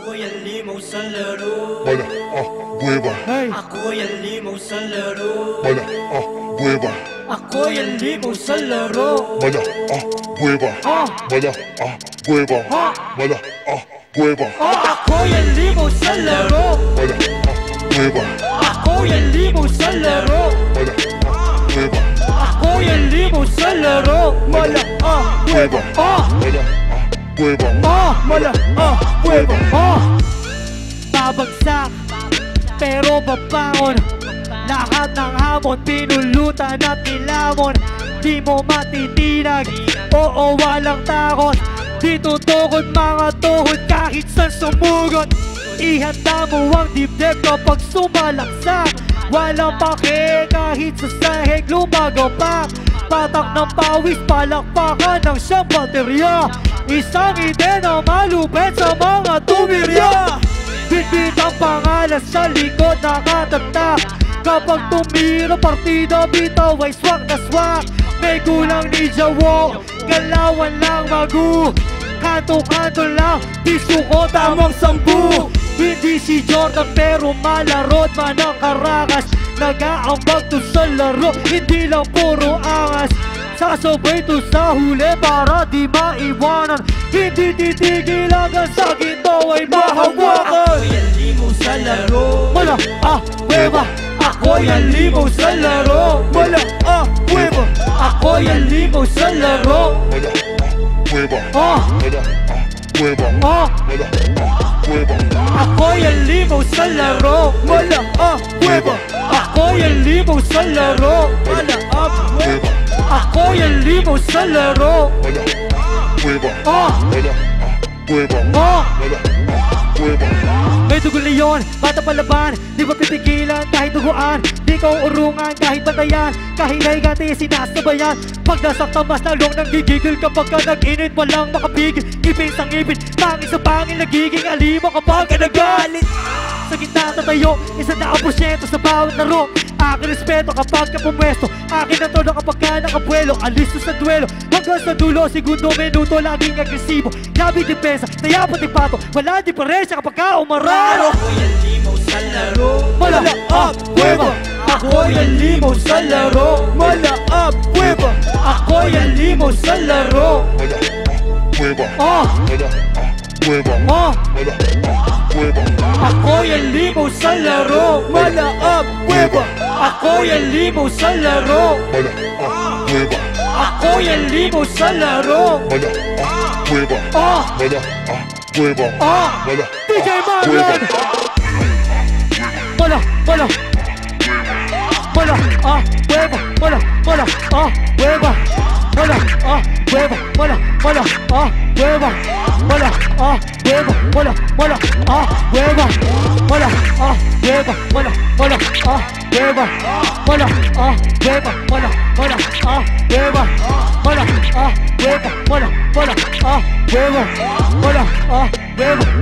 أخويا اللي ما وصل له مالا أبويبا، أخويا اللي ما وصل له مالا أبويبا، أخويا اللي ما وصل له مالا أبويبا، مالا أبويبا، مالا أبويبا، أخويا اللي ما وصل له مالا أبويبا، أخويا اللي ما وصل له مالا أبويبا، أخويا اللي ما وصل له مالا أبويبا، مالا أبويبا، مالا Abueva. Babagsak, pero babangon. Lahat ng hamon, pinulutan at nilamon. Di mo matitinag, oo walang takot. Di tutukod mga tuhod kahit sa sumugod. Ihanda mo ang dibdib kapag sumalaksak. Walang pake kahit sa sahig lumago pa. Patak ng pawis, palakpakan ng siyang baterya. Isang ide na malupet sa mga tumirya. Bitbit ang pangalan sa likod nakatagta. Kapag tumira partida, bitaw ay swak na swak. May gulang ni Jawo, galawan lang magu. Kanto-kanto lang, di suko tamang sampu. Hindi si Jordan pero malaro at manakarakas. Nag-aambag to sa laro, hindi lang puro angas. Sasabay to sa huli para di maiwanan. Hindi titigil hanggang sa ginto ay mahawakan. Ako'y ang limo sa laro, Mala Abueva. Ako'y ang limo sa laro, Mala Abueva. Ako'y ang limo sa laro, Mala Abueva. Mala Abueva, Mala Abueva. Ako'y ang limo sa laro, Mala Abueva. Ako'y ang limo sa laro, Mala Abueva. أخوي اللي موصل الروح مالا أبويبا، مالا أبويبا، مالا أبويبا. May dugo leon, bata palaban, di ba pipigilan kahit duguan. Di ka uurungan kahit batayan, kahit naigati sinasabayan. Pag nasaktan mas lalong nanggigigil, kapag ka nag-init walang makapigil. Ngipin sa ngipin, pangin sa pangin, nagiging alima kapag ka nagalit. Sa gitna tatayo, 100% sa bawat laro. Aking respeto kapag ka pumwesto, akin ang tono kapag ka nakabuelo. Alisto sa duelo, hanggang sa dulo, segundo, minuto, laging agresibo. Labi depensa, taya pati pato, wala diferensya kapag ka umararo. Ako'y ang limaw sa laro, Mala Abueva. Ako'y ang limaw sa laro, Mala Abueva. Ako'y ang limaw sa laro, Mala Abueva. Mala Abueva, Mala Abueva. Ako'y ang limaw sa laro, Mala Abueva. Ako'y ang limaw sa laro, Mala Abueva. Ako'y ang limaw sa laro, Mala Abueva. Mala Abueva. DJ Marlon. Mala, Mala. Mala Abueva. Mala, Mala Abueva. Mala Abueva. Mala, Mala Abueva. Mala Abueva. Mala, Mala Abueva. Mala Abueva. Mala, Mala Abueva. Mala Abueva. Mala, Mala Abueva. Mala Abueva. Mala, Mala Abueva.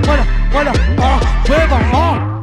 Mala Abueva. Mala, Mala Abueva.